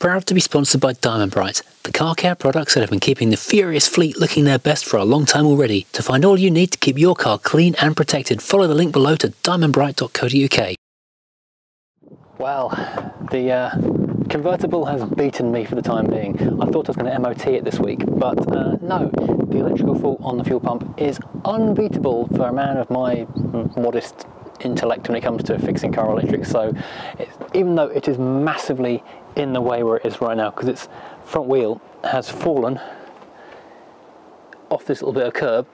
proud to be sponsored by Diamond Bright, the car care products that have been keeping the Furious fleet looking their best for a long time already. To find all you need to keep your car clean and protected, follow the link below to diamondbright.co.uk. Well, the convertible has beaten me for the time being. I thought I was going to MOT it this week, but no, the electrical fault on the fuel pump is unbeatable for a man of my modest intellect when it comes to fixing car electrics. So even though it is massively in the way where it is right now, because its front wheel has fallen off this little bit of curb,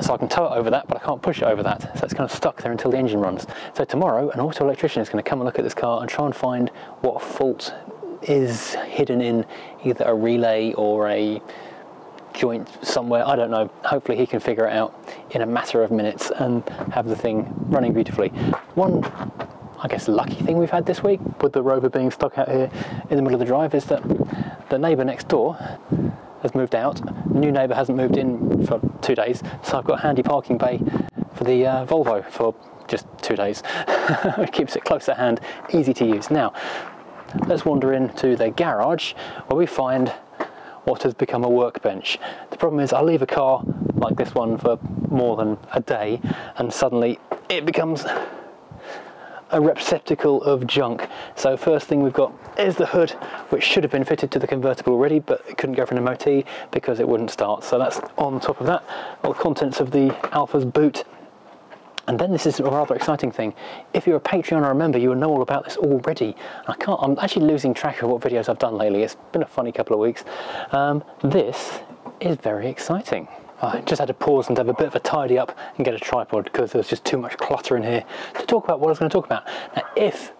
so I can tow it over that, but I can't push it over that, so it's kind of stuck there until the engine runs. So tomorrow an auto electrician is going to come and look at this car and try and find what fault is hidden in either a relay or a joint somewhere. I don't know. Hopefully he can figure it out in a matter of minutes and have the thing running beautifully. One, I guess, lucky thing we've had this week with the Rover being stuck out here in the middle of the drive is that the neighbour next door has moved out. New neighbour hasn't moved in for 2 days, so I've got a handy parking bay for the Volvo for just 2 days. It keeps it close at hand, easy to use. Now, let's wander into the garage where we find what has become a workbench. The problem is I leave a car like this one for more than a day and suddenly it becomes a receptacle of junk. So first thing we've got is the hood, which should have been fitted to the convertible already, but it couldn't go for an MOT because it wouldn't start. So that's on top of that, all the contents of the Alpha's boot. And then this is a rather exciting thing. If you're a Patreon or a member, you will know all about this already. I'm actually losing track of what videos I've done lately. It's been a funny couple of weeks. This is very exciting. I just had to pause and have a bit of a tidy up and get a tripod because there's just too much clutter in here to talk about what I was going to talk about. Now, if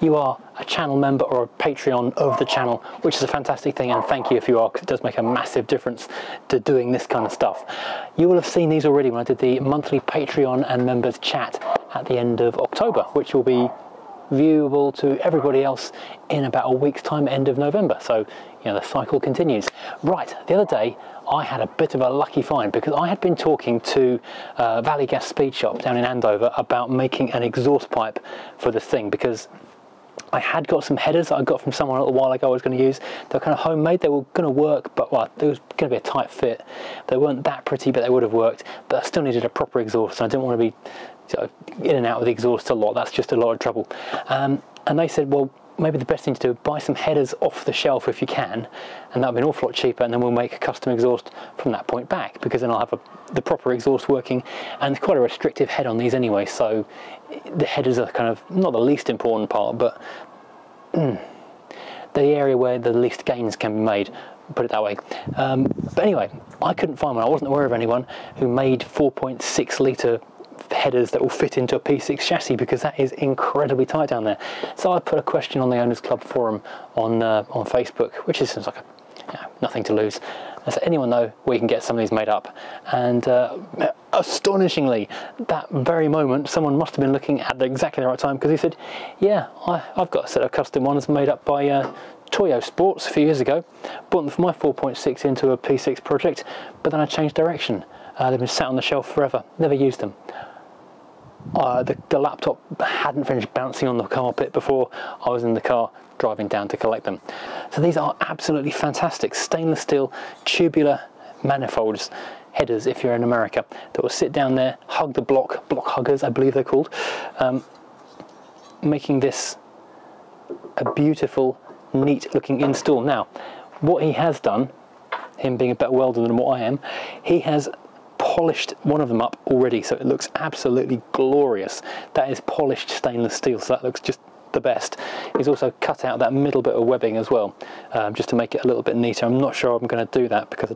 you are a channel member or a Patreon of the channel, which is a fantastic thing, and thank you if you are, because it does make a massive difference to doing this kind of stuff. You will have seen these already when I did the monthly Patreon and members chat at the end of October, which will be viewable to everybody else in about a week's time, end of November. So, you know, the cycle continues. Right, the other day I had a bit of a lucky find because I had been talking to Valley Gas Speed Shop down in Andover about making an exhaust pipe for this thing, because I had got some headers that I got from someone a little while ago I was going to use. They were kind of homemade, they were going to work, but well, it was going to be a tight fit. They weren't that pretty, but they would have worked. But I still needed a proper exhaust, and I didn't want to be in and out of the exhaust a lot. That's just a lot of trouble. And they said, well, maybe the best thing to do is buy some headers off the shelf if you can, and that'll be an awful lot cheaper, and then we'll make a custom exhaust from that point back, because then I'll have the proper exhaust working. And it's quite a restrictive head on these anyway, so the headers are kind of not the least important part, but the area where the least gains can be made, put it that way. But anyway, I couldn't find one. I wasn't aware of anyone who made 4.6 litre headers that will fit into a P6 chassis, because that is incredibly tight down there. So I put a question on the Owners Club forum on Facebook, which is like a, you know, nothing to lose. I said, anyone know where you can get some of these made up? And astonishingly, that very moment, someone must have been looking at exactly the right time, because he said, yeah, I've got a set of custom ones made up by Toyo Sports a few years ago. Bought them for my 4.6 into a P6 project, but then I changed direction. They've been sat on the shelf forever, never used them. The laptop hadn't finished bouncing on the carpet before I was in the car driving down to collect them. So these are absolutely fantastic stainless steel tubular manifolds, headers if you're in America, that will sit down there, hug the block, block huggers I believe they're called, making this a beautiful, neat looking install. Now, what he has done, him being a better welder than what I am, he has polished one of them up already, so it looks absolutely glorious. That is polished stainless steel, so that looks just the best. He's also cut out that middle bit of webbing as well, just to make it a little bit neater. I'm not sure I'm going to do that, because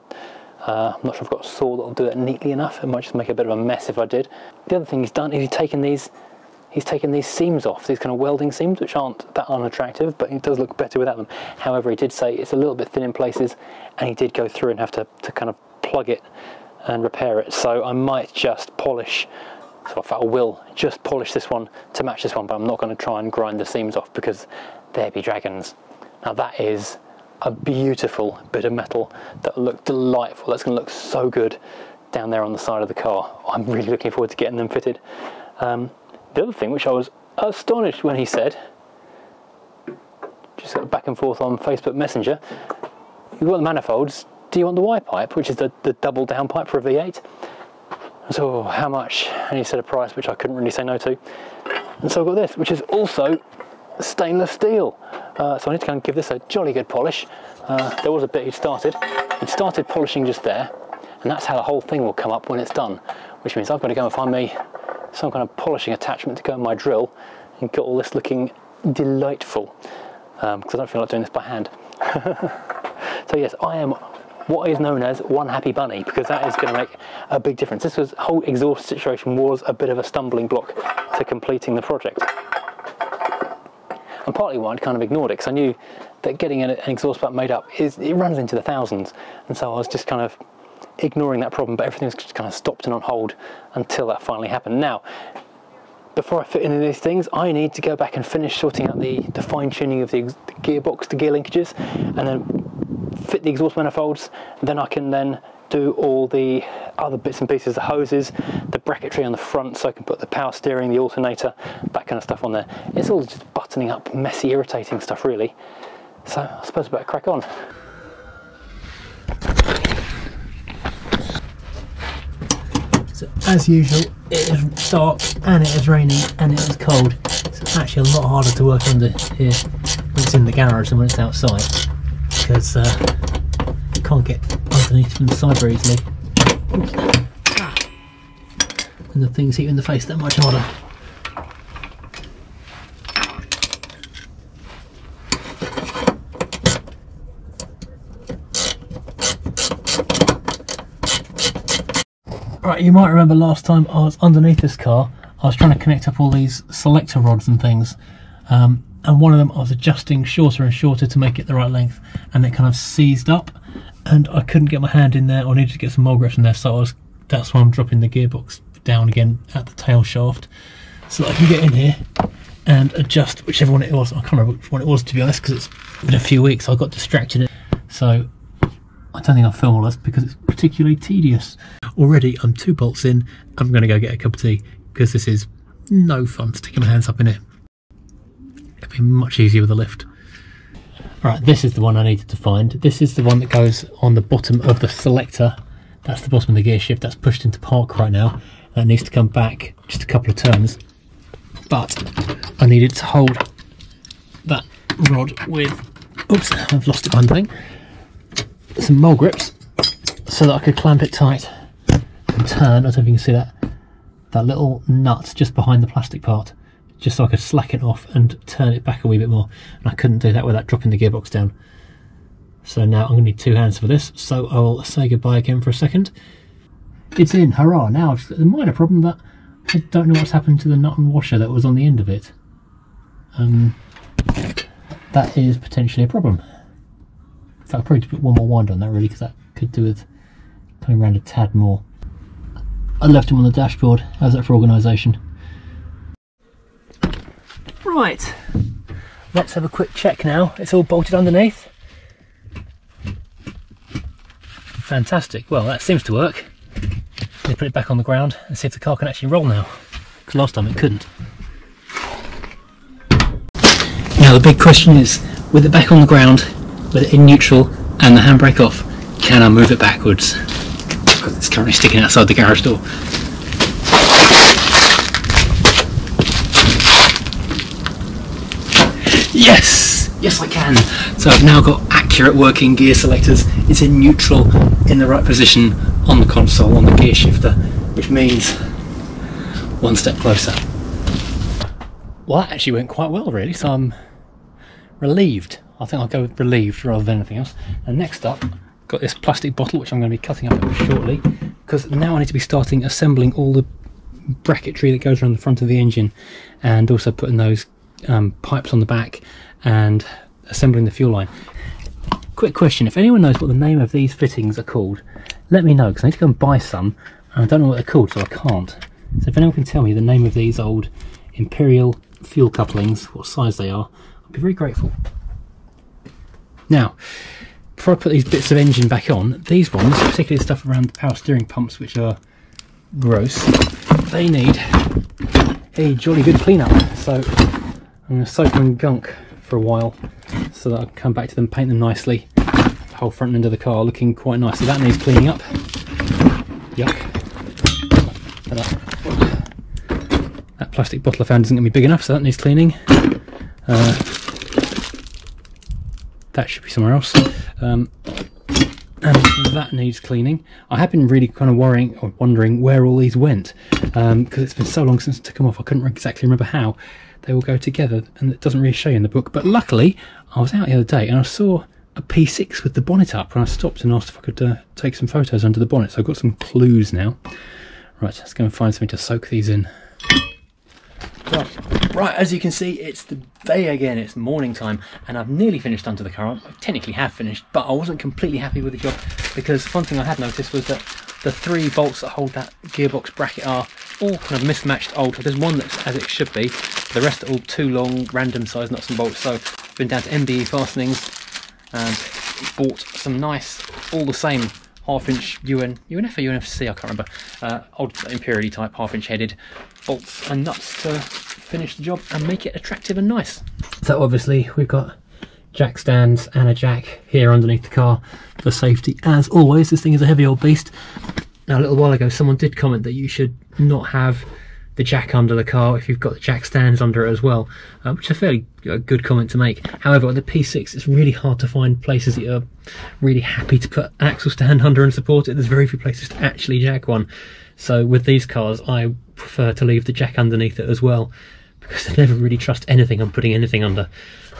I'm not sure I've got a saw that'll do it neatly enough. It might just make a bit of a mess if I did. The other thing he's done is he's taken these seams off, these kind of welding seams, which aren't that unattractive, but it does look better without them. However, he did say it's a little bit thin in places, and he did go through and have to kind of plug it and repair it. So I might just polish, so I will just polish this one to match this one, but I'm not going to try and grind the seams off, because there be dragons. Now that is a beautiful bit of metal that will look delightful. That's going to look so good down there on the side of the car. I'm really looking forward to getting them fitted. The other thing which I was astonished when he said, just back and forth on Facebook Messenger. You want the manifolds, do you want the Y pipe, which is the double down pipe for a V8? And so, how much? And he said a price which I couldn't really say no to. And so I got this, which is also stainless steel. So I need to go and give this a jolly good polish. There was a bit he'd started polishing just there, and that's how the whole thing will come up when it's done, which means I've got to go and find me some kind of polishing attachment to go in my drill and get all this looking delightful, because I don't feel like doing this by hand. So yes, I am what is known as one happy bunny, because that is going to make a big difference. This was, whole exhaust situation was a bit of a stumbling block to completing the project, and partly why I'd kind of ignored it, because I knew that getting an exhaust pipe made up, it runs into the thousands, and so I was just kind of ignoring that problem, but everything was just kind of stopped and on hold until that finally happened. Now, before I fit into these things, I need to go back and finish sorting out the fine-tuning of the gearbox, the gear linkages, and then fit the exhaust manifolds. Then I can then do all the other bits and pieces, the hoses, the bracketry on the front, so I can put the power steering, the alternator, that kind of stuff on there. It's all just buttoning up, messy, irritating stuff, really. So I suppose I better crack on. So as usual, it is dark and it is raining and it is cold. It's actually a lot harder to work under here when it's in the garage than when it's outside, because you can't get underneath from the side very easily. And the things hit you in the face that much harder. Right, you might remember last time I was underneath this car, I was trying to connect up all these selector rods and things, and one of them I was adjusting shorter and shorter to make it the right length, and it kind of seized up and I couldn't get my hand in there, or needed to get some more grips in there, so that's why I'm dropping the gearbox down again at the tail shaft, so that I can get in here and adjust whichever one it was. I can't remember which one it was, to be honest, because it's been a few weeks, so I got distracted, so I don't think I'll film all this because it's particularly tedious. Already I'm 2 bolts in. I'm going to go get a cup of tea because this is no fun sticking my hands up in it. It'd be much easier with a lift. Alright, this is the one I needed to find. This is the one that goes on the bottom of the selector. That's the bottom of the gear shift. That's pushed into park right now. That needs to come back just a couple of turns. But I needed to hold that rod with... Oops, I've lost it one thing. Some mole grips so that I could clamp it tight and turn. I don't know if you can see that little nut just behind the plastic part, just so I could slacken off and turn it back a wee bit more, and I couldn't do that without dropping the gearbox down. So now I'm going to need 2 hands for this, so I'll say goodbye again for a second. It's in, hurrah. Now I've got the minor problem that I don't know what's happened to the nut and washer that was on the end of it. That is potentially a problem. In fact, I'll probably put one more wind on that really, because that could do with coming around a tad more. I left him on the dashboard. How's that for organisation? Right, let's have a quick check now. It's all bolted underneath. Fantastic. Well, that seems to work. Let me put it back on the ground and see if the car can actually roll now, because last time it couldn't. Now the big question is, with it back on the ground, with it in neutral and the handbrake off, can I move it backwards? Because it's currently sticking outside the garage door. Yes! Yes I can! So I've now got accurate working gear selectors. It's in neutral, in the right position, on the console, on the gear shifter, which means one step closer. Well, that actually went quite well really, so I'm relieved. I think I'll go with relieved rather than anything else. And next up, got this plastic bottle which I'm going to be cutting up shortly, because now I need to be starting assembling all the bracketry that goes around the front of the engine, and also putting those pipes on the back and assembling the fuel line. Quick question, if anyone knows what the name of these fittings are called, let me know, because I need to go and buy some and I don't know what they're called, so I can't. So if anyone can tell me the name of these old Imperial fuel couplings, what size they are, I'd be very grateful. Now, before I put these bits of engine back on, these ones, particularly the stuff around the power steering pumps which are gross, they need a jolly good clean up. So I'm going to soak them in gunk for a while so that I can come back to them, paint them nicely. The whole front end of the car looking quite nice. So that needs cleaning up. Yuck. That plastic bottle I found isn't going to be big enough, so that needs cleaning. That should be somewhere else. And that needs cleaning. I have been really kind of worrying or wondering where all these went, because it's been so long since I took them off I couldn't exactly remember how they all go together, and it doesn't really show you in the book. But luckily I was out the other day and I saw a P6 with the bonnet up, and I stopped and asked if I could take some photos under the bonnet, so I've got some clues now. Right, let's go and find something to soak these in. Right, as you can see, it's the day again, it's morning time, and I've nearly finished under the car. I technically have finished, but I wasn't completely happy with the job, because one thing I had noticed was that the three bolts that hold that gearbox bracket are all kind of mismatched old. There's one that's as it should be, the rest are all too long, random size nuts and bolts. So I've been down to MBE Fastenings and bought some nice, all the same, half-inch UNF or UNFC, I can't remember, old impurity type half-inch headed bolts and nuts to finish the job and make it attractive and nice. So obviously we've got jack stands and a jack here underneath the car for safety. As always, this thing is a heavy old beast. Now, a little while ago someone did comment that you should not have the jack under the car if you've got the jack stands under it as well, which is a fairly good comment to make. However, with the P6 it's really hard to find places that you're really happy to put axle stand under and support it. There's very few places to actually jack one, so with these cars I prefer to leave the jack underneath it as well, because I never really trust anything I'm putting anything under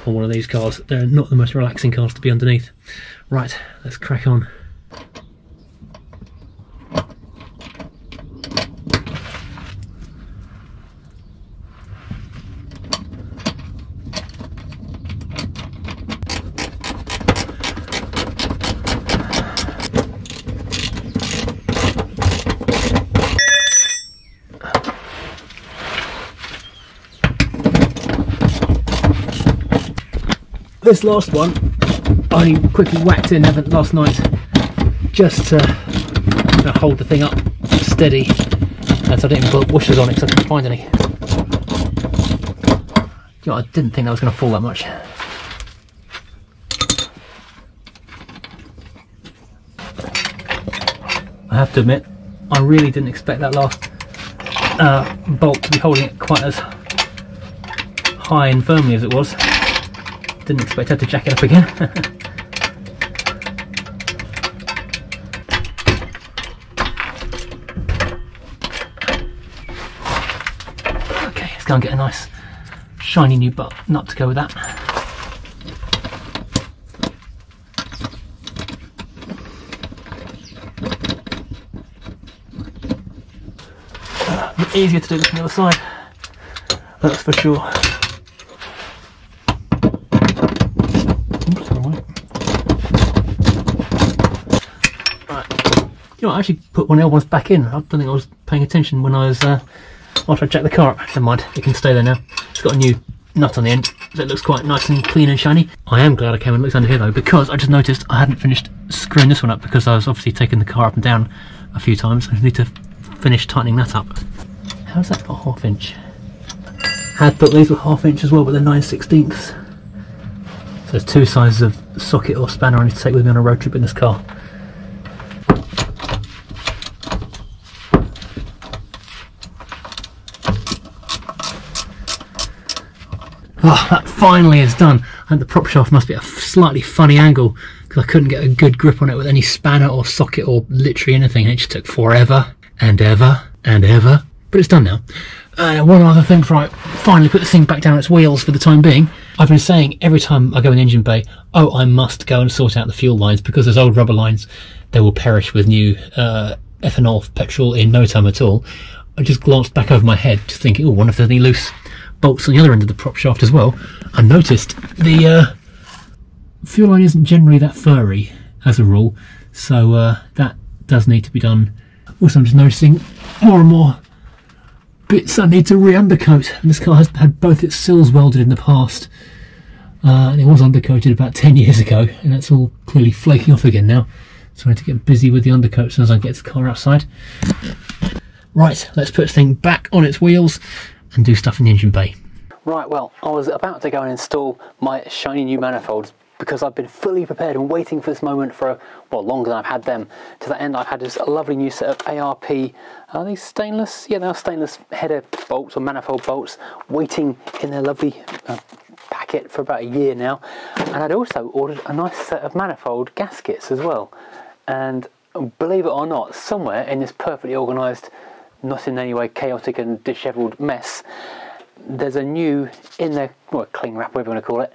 on one of these cars. They're not the most relaxing cars to be underneath. Right, let's crack on. This last one I quickly whacked in last night just to hold the thing up steady, and so I didn't even put washers on it because I couldn't find any. You know, I didn't think that was going to fall that much. I have to admit, I really didn't expect that last bolt to be holding it quite as high and firmly as it was. Didn't expect her to jack it up again. Okay, let's go and get a nice shiny new nut to go with that. Easier to do this from the other side, that's for sure. I actually put one of the old ones back in. I don't think I was paying attention when I was after I checked the car. Never mind, it can stay there now. It's got a new nut on the end, so it looks quite nice and clean and shiny. I am glad I came and looked under here though, because I just noticed I hadn't finished screwing this one up, because I was obviously taking the car up and down a few times. I just need to finish tightening that up. How's that got half inch? I had thought these were half inch as well, but they're 9/16ths. So there's two sizes of socket or spanner I need to take with me on a road trip in this car. Oh, that finally is done. And the prop shaft must be at a slightly funny angle, because I couldn't get a good grip on it with any spanner or socket or literally anything. It just took forever and ever and ever, but it's done now. One other thing before I finally put this thing back down on its wheels for the time being. I've been saying every time I go in the engine bay, oh, I must go and sort out the fuel lines, because those old rubber lines, they will perish with new ethanol petrol in no time at all. I just glanced back over my head just thinking, oh, wonder if there's any loose bolts on the other end of the prop shaft as well. I noticed the fuel line isn't generally that furry as a rule, so that does need to be done. Also, I'm just noticing more and more bits I need to re-undercoat, and this car has had both its sills welded in the past, and it was undercoated about 10 years ago, and that's all clearly flaking off again now, so I need to get busy with the undercoat as soon as I get this car outside. Right, let's put this thing back on its wheels and do stuff in the engine bay. Right, well, I was about to go and install my shiny new manifolds because I've been fully prepared and waiting for this moment for, well, longer than I've had them. To that end, I've had this lovely new set of ARP, are these stainless? Yeah, they are stainless header bolts or manifold bolts, waiting in their lovely packet for about a year now. And I'd also ordered a nice set of manifold gaskets as well. And believe it or not, somewhere in this perfectly organised, not in any way chaotic and dishevelled mess, there's a new, in their, well, cling wrap, whatever you want to call it,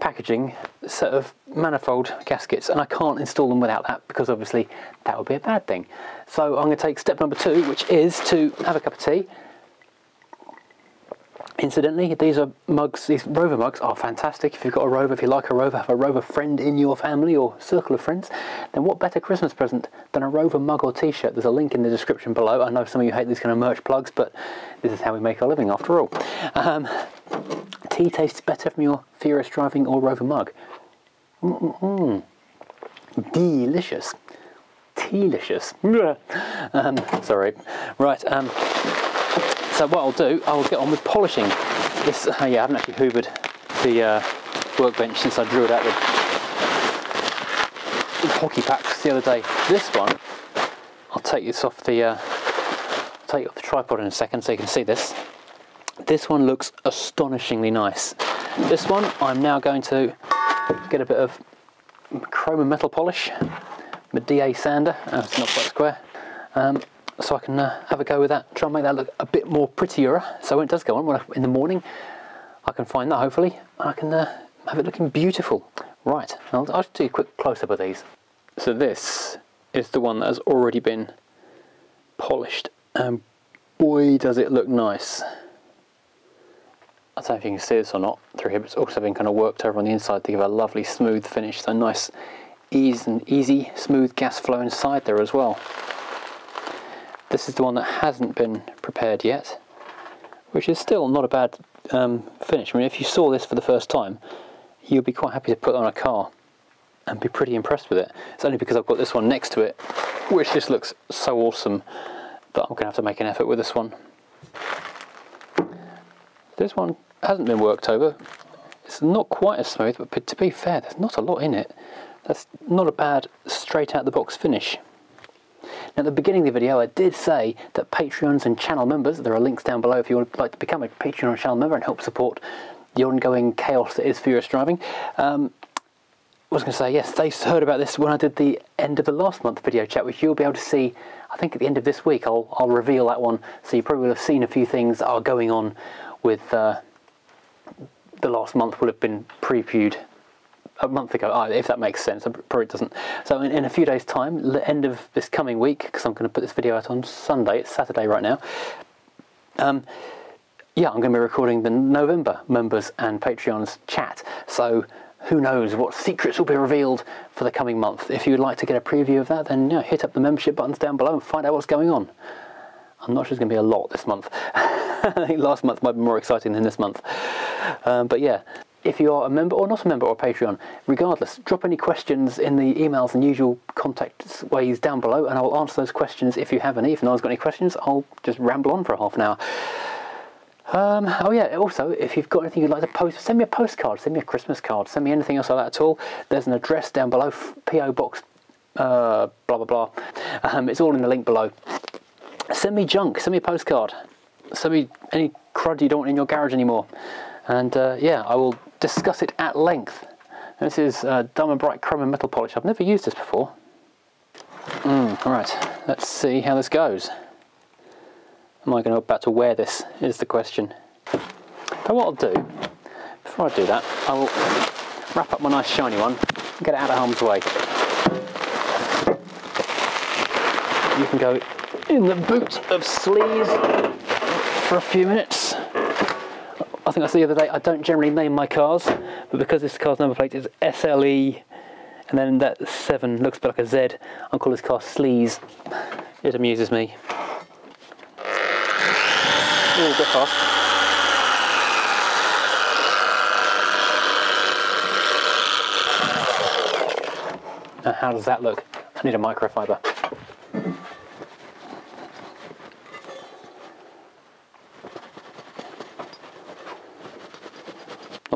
packaging set of manifold gaskets, and I can't install them without that because obviously that would be a bad thing. So I'm going to take step number two, which is to have a cup of tea. Incidentally, these are mugs, these Rover mugs are fantastic. If you've got a Rover, if you like a Rover, have a Rover friend in your family or circle of friends, then what better Christmas present than a Rover mug or t-shirt? There's a link in the description below. I know some of you hate these kind of merch plugs, but this is how we make our living after all. Tea tastes better from your Furious Driving or Rover mug. Delicious. Tea-licious. Sorry. Right, so what I'll do, I'll get on with polishing this. Yeah, I haven't actually hoovered the workbench since I drew it out with hockey packs the other day. This one, I'll take this off the take off the tripod in a second so you can see this. This one looks astonishingly nice. This one, I'm now going to get a bit of chrome and metal polish, my DA sander. Oh, it's not quite square. So I can have a go with that, try and make that look a bit more prettier, so when it does go on, in the morning, I can find that hopefully, and I can have it looking beautiful. Right, I'll just do a quick close-up of these. So this is the one that has already been polished, and boy does it look nice. I don't know if you can see this or not through here, but it's also been kind of worked over on the inside to give a lovely smooth finish, so nice easy smooth gas flow inside there as well. This is the one that hasn't been prepared yet, which is still not a bad finish. I mean, if you saw this for the first time, you'd be quite happy to put on a car and be pretty impressed with it. It's only because I've got this one next to it, which just looks so awesome, that I'm going to have to make an effort with this one. This one hasn't been worked over. It's not quite as smooth, but to be fair, there's not a lot in it. That's not a bad straight-out-the-box finish. Now, at the beginning of the video, I did say that Patreons and channel members, there are links down below if you would like to become a Patreon or channel member and help support the ongoing chaos that is Furious Driving. I was going to say, yes, they heard about this when I did the end of the last month video chat, which you'll be able to see, I think at the end of this week, I'll reveal that one. So you probably will have seen a few things that are going on with the last month will have been previewed a month ago, if that makes sense. Probably it doesn't. So in a few days' time, the end of this coming week, because I'm going to put this video out on Sunday, it's Saturday right now, yeah, I'm going to be recording the November members and Patreons chat, so who knows what secrets will be revealed for the coming month. If you'd like to get a preview of that, then yeah, hit up the membership buttons down below and find out what's going on. I'm not sure it's going to be a lot this month. I think last month might be more exciting than this month. But yeah, if you are a member or not a member or a Patreon, regardless, drop any questions in the emails and usual contact ways down below, and I'll answer those questions if you have any. If no one's got any questions, I'll just ramble on for half an hour. Oh yeah, also, if you've got anything you'd like to post, send me a postcard, send me a Christmas card, send me anything else like that at all. There's an address down below, P.O. Box, blah, blah, blah. It's all in the link below. Send me junk, send me a postcard, send me any crud you don't want in your garage anymore. And yeah, I will discuss it at length. This is Diamond Bright Chrome and Metal Polish. I've never used this before. Alright, let's see how this goes. Am I going to about to wear this, is the question. So what I'll do, before I do that, I will wrap up my nice shiny one and get it out of harm's way. You can go in the boot of sleaze for a few minutes. I think I said the other day, I don't generally name my cars, but because this car's number plate is SLE, and then that 7 looks like a Z, I'll call this car Sleaze. It amuses me. Ooh, go fast. Now, how does that look? I need a microfiber.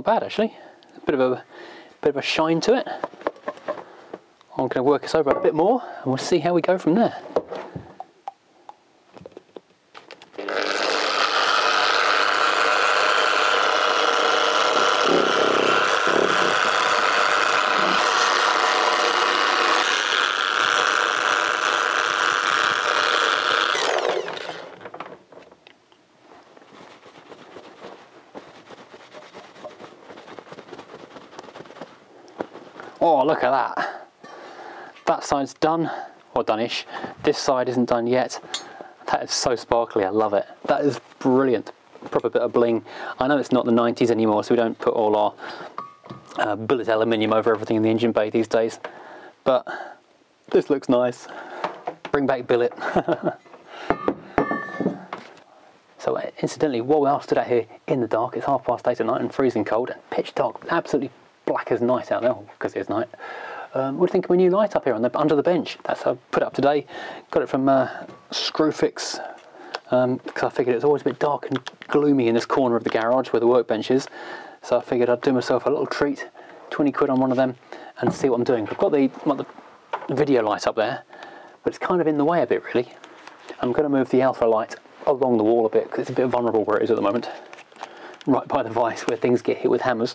not bad actually. A bit of a shine to it. I'm going to work this over a bit more and we'll see how we go from there. Oh, look at that. That side's done, or done-ish. This side isn't done yet. That is so sparkly, I love it. That is brilliant, proper bit of bling. I know it's not the 90s anymore, so we don't put all our bullet aluminium over everything in the engine bay these days, but this looks nice. Bring back billet. So incidentally, while we are stood out here in the dark, it's 8:30 at night and freezing cold and pitch dark, absolutely black as night out there, because it is night. What do you think of my new light up here on the, under the bench? That's how I put it up today. Got it from Screwfix, because I figured it's always a bit dark and gloomy in this corner of the garage where the workbench is. So I figured I'd do myself a little treat, 20 quid on one of them, and see what I'm doing. I've got the video light up there, but it's kind of in the way a bit really. I'm going to move the alpha light along the wall a bit, because it's a bit vulnerable where it is at the moment. Right by the vice where things get hit with hammers.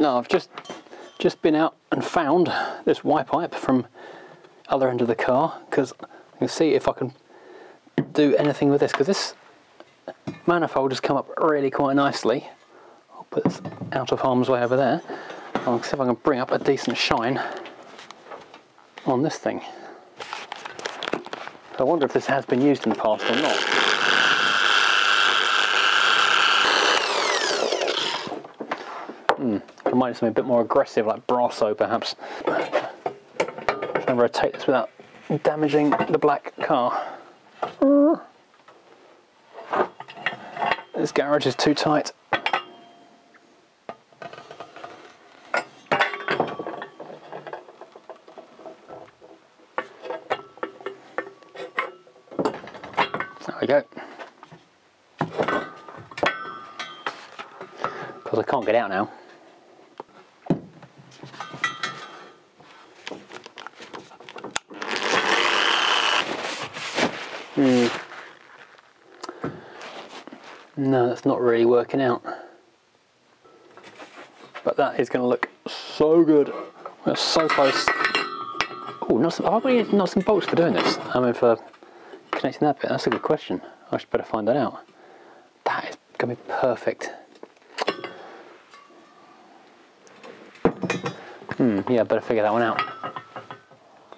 Now I've just been out and found this Y pipe from other end of the car, because I can see if I can do anything with this, because this manifold has come up really quite nicely. I'll put this out of harm's way over there. I'll see if I can bring up a decent shine on this thing. I wonder if this has been used in the past or not. Reminds me something a bit more aggressive, like Brasso perhaps. Try and rotate this without damaging the black car. This garage is too tight. There we go. Because I can't get out now. No, that's not really working out. But that is going to look so good. We're so close. Oh, I've got to nuts and bolts for doing this. I mean, for connecting that bit. That's a good question. I should better find that out. That is going to be perfect. Yeah, better figure that one out.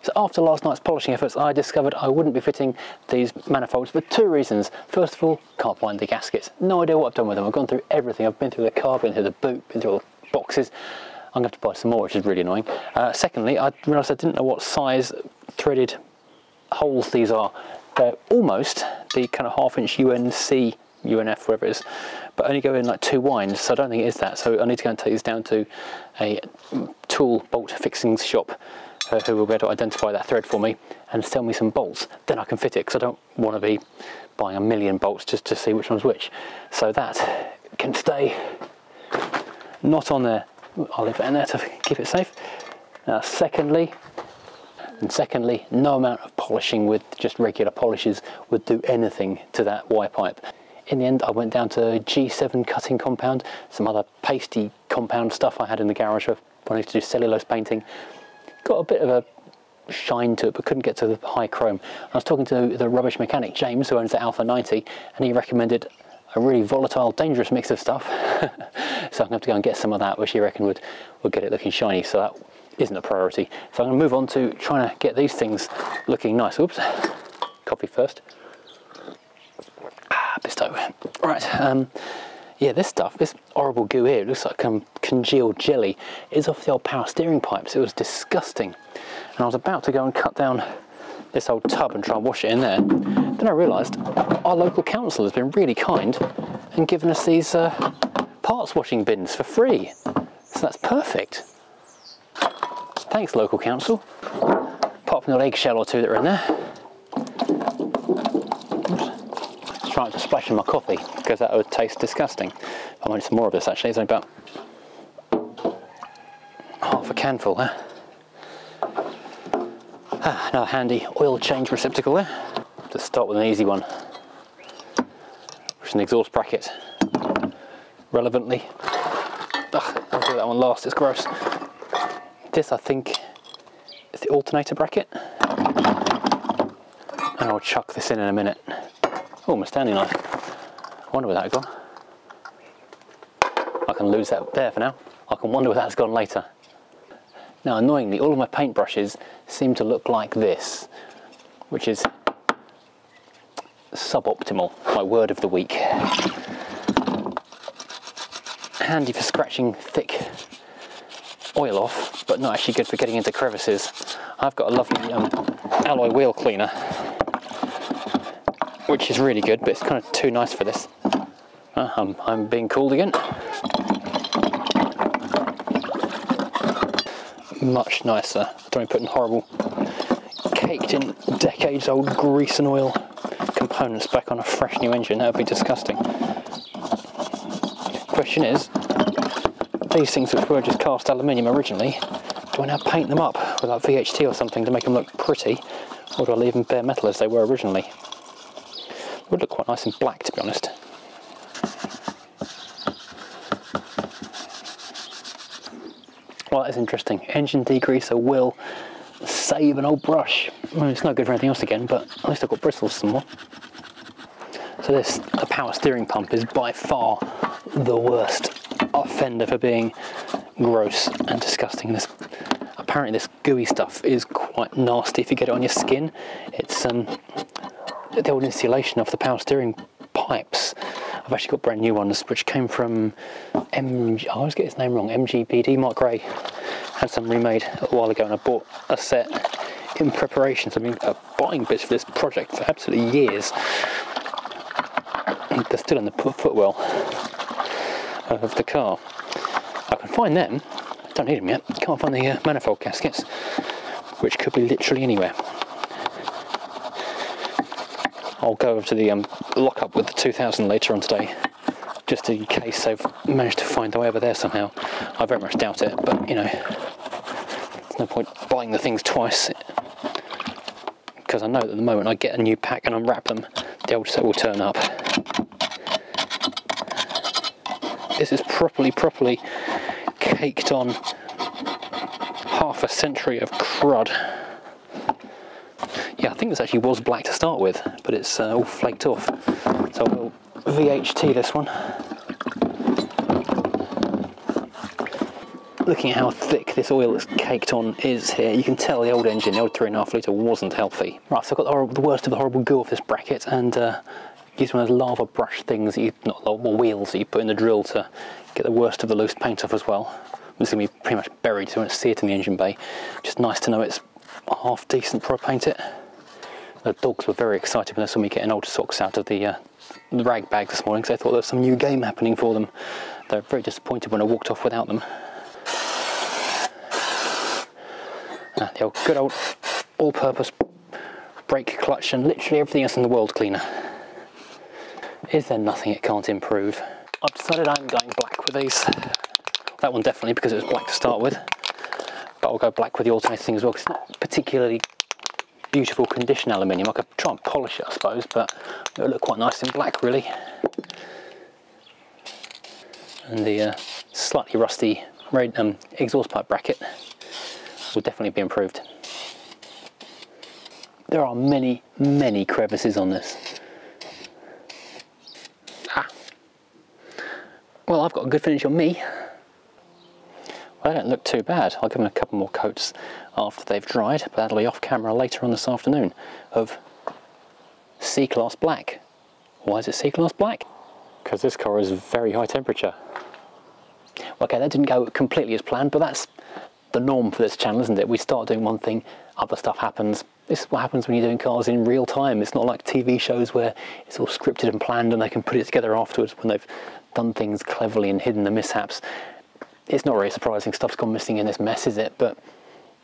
So after last night's polishing efforts, I discovered I wouldn't be fitting these manifolds for two reasons. First of all, can't find the gaskets. No idea what I've done with them. I've gone through everything. I've been through the car, been through the boot, been through all the boxes. I'm going to have to buy some more, which is really annoying. Secondly, I realised I didn't know what size threaded holes these are. They're almost the kind of half-inch UNC, UNF, whatever it is, but only go in like two winds, so I don't think it is that. So I need to go and take these down to a tool bolt fixings shop, who will be able to identify that thread for me and sell me some bolts. Then I can fit it, because I don't want to be buying a million bolts just to see which one's which. So that can stay not on there. I'll leave it in there to keep it safe. Now secondly, no amount of polishing with just regular polishes would do anything to that Y pipe. In the end, I went down to G7 cutting compound, some other pasty compound stuff I had in the garage for wanting to do cellulose painting. Got a bit of a shine to it, but couldn't get to the high chrome. I was talking to the rubbish mechanic, James, who owns the Alpha 90, and he recommended a really volatile, dangerous mix of stuff. So I'm gonna have to go and get some of that, which he reckoned would get it looking shiny, so that isn't a priority. So I'm gonna move on to trying to get these things looking nice. Oops, coffee first. Bisto. Right, yeah, this stuff, this horrible goo here, it looks like congealed jelly, is off the old power steering pipes. It was disgusting. And I was about to go and cut down this old tub and try and wash it in there. Then I realised our local council has been really kind and given us these parts washing bins for free. So that's perfect. Thanks, local council. Apart from the eggshell or two that are in there. Oops. Just trying not to splash in my coffee because that would taste disgusting. I wanted some more of this actually. It's only about half a canful there. Another handy oil change receptacle there. Just start with an easy one, which is an exhaust bracket. Relevantly, ugh, I'll do that one last, it's gross. This I think is the alternator bracket. And I'll chuck this in a minute. Oh, my standing knife. I wonder where that got. I can lose that there for now. I can wonder where that's gone later. Now, annoyingly, all of my paintbrushes seem to look like this, which is suboptimal, my word of the week. Handy for scratching thick oil off, but not actually good for getting into crevices. I've got a lovely alloy wheel cleaner, which is really good, but it's kind of too nice for this. I'm being called again. Much nicer. Don't be putting horrible, caked in decades old grease and oil components back on a fresh new engine. That would be disgusting. Question is, these things which were just cast aluminium originally, do I now paint them up with like VHT or something to make them look pretty, or do I leave them bare metal as they were originally? They would look quite nice in black, to be honest. Well, that's interesting. Engine degreaser will save an old brush. I mean, it's no good for anything else again, but at least I've got bristles some more. So this, the power steering pump, is by far the worst offender for being gross and disgusting. This, apparently this gooey stuff is quite nasty if you get it on your skin. It's the old insulation of the power steering pipes. I've actually got brand new ones which came from I always get his name wrong, MGPD, Mark Gray had some remade a while ago, and I bought a set in preparation. So I've been buying bits for this project for absolutely years. They're still in the footwell of the car. I can find them, don't need them yet. Can't find the manifold gaskets, which could be literally anywhere. I'll go over to the lock-up with the 2000 later on today, just in case they've managed to find their way over there somehow. I very much doubt it, but you know, there's no point buying the things twice, because I know that the moment I get a new pack and unwrap them, the old set will turn up. This is properly caked on half a century of crud. Yeah, I think this actually was black to start with, but it's all flaked off. So we'll VHT this one. Looking at how thick this oil that's caked on is here, you can tell the old engine, the old 3.5 litre, wasn't healthy. Right, so I've got the worst of the horrible goo off this bracket, and use one of those lava brush things, that you, not lava wheels, that you put in the drill to get the worst of the loose paint off as well. This is going to be pretty much buried, so you won't see it in the engine bay. Just nice to know it's half decent before I paint it. The dogs were very excited when they saw me getting old socks out of the rag bag this morning, because they thought there was some new game happening for them. They were very disappointed when I walked off without them. The old, good old all-purpose brake, clutch, and literally everything else in the world cleaner. Is there nothing it can't improve? I've decided I'm going black with these. That one definitely, because it was black to start with. But I'll go black with the alternator thing as well, because it's not particularly beautiful condition aluminium. I could try and polish it, I suppose, but it'll look quite nice in black, really. And the slightly rusty red exhaust pipe bracket will definitely be improved. There are many, many crevices on this. Ah! Well, I've got a good finish on me. Well, they don't look too bad. I'll give them a couple more coats after they've dried, but that'll be off camera later on this afternoon, of C-Class Black. Why is it C-Class Black? Because this car is very high temperature. Okay, that didn't go completely as planned, but that's the norm for this channel, isn't it? We start doing one thing, other stuff happens, This is what happens when you're doing cars in real time. It's not like TV shows where it's all scripted and planned and they can put it together afterwards when they've done things cleverly and hidden the mishaps. It's not really surprising. Stuff's gone missing in this mess, is it? But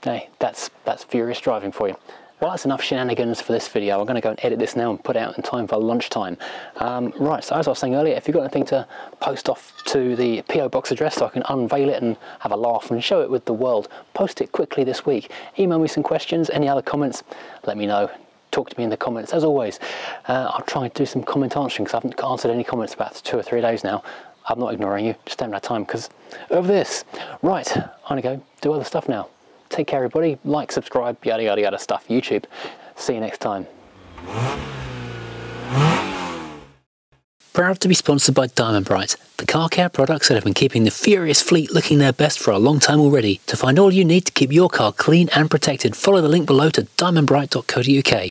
hey, that's Furious Driving for you. Well, that's enough shenanigans for this video. I'm going to go and edit this now and put it out in time for lunchtime. Right, so as I was saying earlier, if you've got anything to post off to the P.O. Box address so I can unveil it and have a laugh and show it with the world, post it quickly this week. Email me some questions, any other comments, let me know. Talk to me in the comments, as always. I'll try and do some comment answering because I haven't answered any comments for about 2 or 3 days now. I'm not ignoring you, just don't have time because of this. Right, I'm going to go do other stuff now. Take care everybody, like, subscribe, yada yada yada stuff, YouTube. See you next time. Proud to be sponsored by Diamond Bright, the car care products that have been keeping the Furious fleet looking their best for a long time already. To find all you need to keep your car clean and protected, follow the link below to diamondbright.co.uk.